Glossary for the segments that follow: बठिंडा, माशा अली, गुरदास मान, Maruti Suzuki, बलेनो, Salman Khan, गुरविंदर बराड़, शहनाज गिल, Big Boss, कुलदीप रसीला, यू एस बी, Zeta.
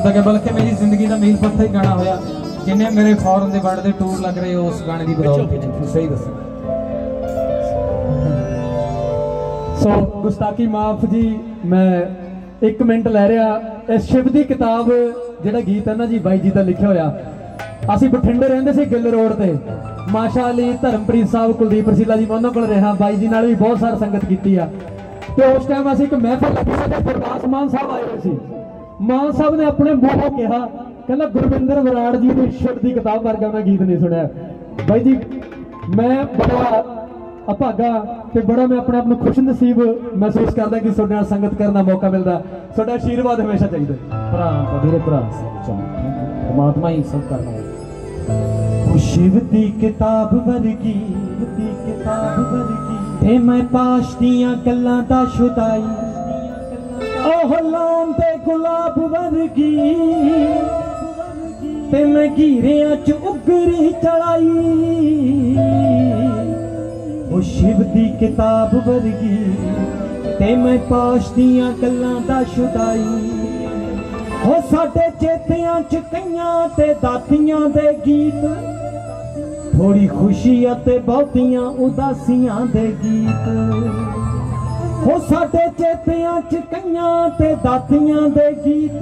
ਕੀਤਾ ਗਿਆ ਬਲਕਿ ਮੇਰੀ ਜ਼ਿੰਦਗੀ ਦਾ ਮੀਲ ਪੱਥਰ ਹੀ ਗਾਣਾ ਹੋਇਆ ਜਿਨੇ ਮੇਰੇ ਫੌਰਨ ਦੇ ਵੱਡੇ ਟੂਰ ਲੱਗ ਰਹੇ ਉਸ ਗਾਣੇ ਦੀ ਬਦੌਲਤ ਵਿੱਚ ਸਹੀ ਦੱਸਾਂ सो गुस्ताखी माफ जी मैं एक मिनट लै रहा शिव की किताब जो गीत है ना जी बाई जी का लिखा होया असी बठिंडे रहंदे सी गिल रोड से माशा अली धर्मप्रीत साहब कुलदीप रसीला जी मैं उन्होंने को रहा बाई जी ने भी बहुत सारी संगत की है तो उस टाइम असी एक महफल गुरदास मान साहब आए हुए मान साहब ने अपने मुँहों कहा कहना गुरविंदर बराड़ जी ने शिव की किताब वर्गा उन्हें गीत नहीं सुनिया बाई जी मैं बड़ा अभागा तो बड़ा मैं अपने आप में खुश नसीब महसूस करता कि संगत करना मौका मिलता सोडा आशीर्वाद हमेशा चाहिए मेरे भरा परमात्मा ही सब करना है शिव दी किताब वर्गी ते मैं पाश दियां गल्लां दा शुदाई ओह लाम ते गुलाब वर्गी ते मैं गिरियां च उगरी चढ़ाई ओ शिव दी किताब वर्गी ते मैं पाश दियां गल्लां दा शुदाई हो साडे चेतियां च कईयां ते दातियां दे गीत थोड़ी खुशी ते बहुतियां उदासियां दे गीत हो साडे चेतियां च कईयां ते दातियां दे गीत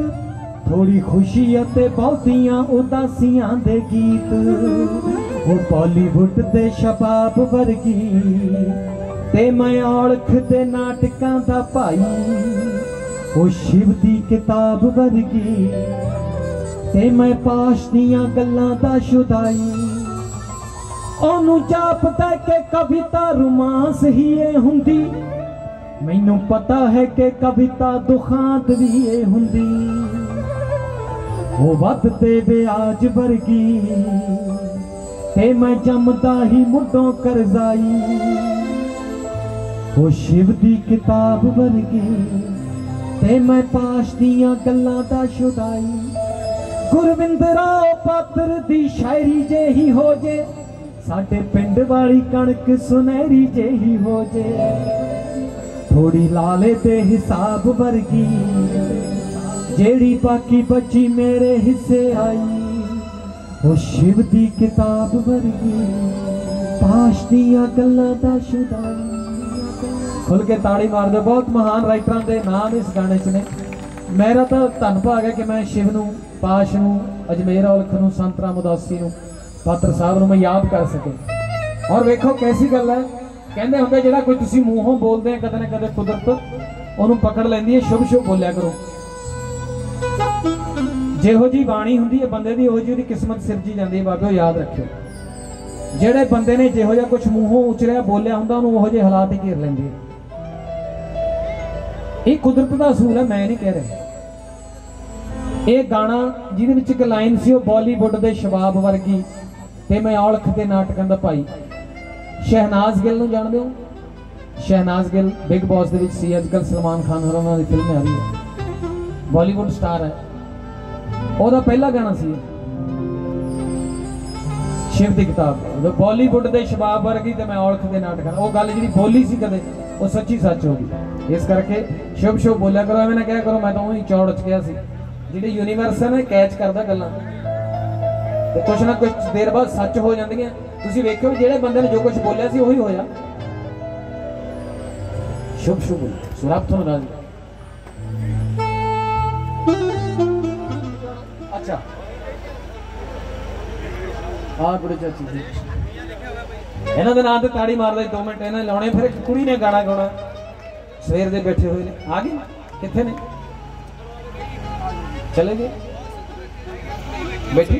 थोड़ी खुशी ते बहुतियां उदासियां दे गीत ओ बॉलीवुड दे शबाब वर्गी ते मैं औलख दे नाटकां दा भाई ओ शिव दी किताब वर्गी ते मैं पाश दियां गल्लां दा शुदाई ओनू जापदा के कविता रोमांस ही हुंदी मैनू पता है कि कविता दुखांत भी हुंदी ओ वधदे ब्याज वर्गी ते मैं जमदा ही मुद्दों करजाई ओ शिव दी किताब वर्गी ते मैं पाश दियां गल्लां दा शुदाई गुरविंदरा पात्र दी शायरी जे ही हो जे साडे पिंड वाली कणक सुनहरी जे ही हो जे थोड़ी लाले ते हिसाब वर्गी जेड़ी बाकी बची मेरे हिस्से आई ओ शिव दी किताब वर्गी पाश दियां गल्लां दा शुदाई खुल के ताड़ी मार दे बहुत महान राइटरां दे नाम इस गाने च ने मेरा तो धन भाग है कि मैं शिव नूं पाश नूं अजमेर औलख नूं संत रामदासी नूं पात्र साहब नूं मैं याद कर सके और वेखो कैसी गल है कहंदे हुंदे जिहड़ा कोई तुसीं मूहों बोलदे कदे ना कदे कुदरत ओनूं पकड़ लैंदी है शुभ शुभ बोलिया करो जिहो जी बाणी हुंदी है बंदे दी ओह जी दी किस्मत सिरजी जांदी है बाबे याद रखियो जिहड़े बंदे ने जिहो जा कुछ मूहों उचरिया बोलिया हुंदा ओनू ओह जे हालात ही घेर लैंदे ये कुदरत दा असूल है मैं नहीं कह रहा ये गाना जिहदे विच इक लाइन सी ओह बॉलीवुड दे शबाब वर्गी ते मैं औलख दे नाटकां दा भाई शहनाज गिल नूं जाणदे हो शहनाज गिल बिग बॉस दे विच सी अजकल सलमान खान होरां दी फिल्म आ रही है बॉलीवुड स्टार है ओदा पहला गाना सी शिव दी किताब बॉलीवुड दे शबाब वर्गी ते मैं औलख दे नाटकां ओह गल जिहड़ी बोली सी कदे ओह सच्ची सच हो गई इस करके शुभ शुभ बोलिया करो एवें ना कहिया करो मैं तां उही चौड़ च गया सी जिहड़ी यूनीवर्स है ना कैच करदा गल्लां ते कुछ ना कुछ देर बाद सच हो जांदियां तुसीं वेखियो जिहड़े बंदे ने जो कुछ बोलिया सी ओही होया शुभ शुभ सुराब थों राज चले गए बैठी।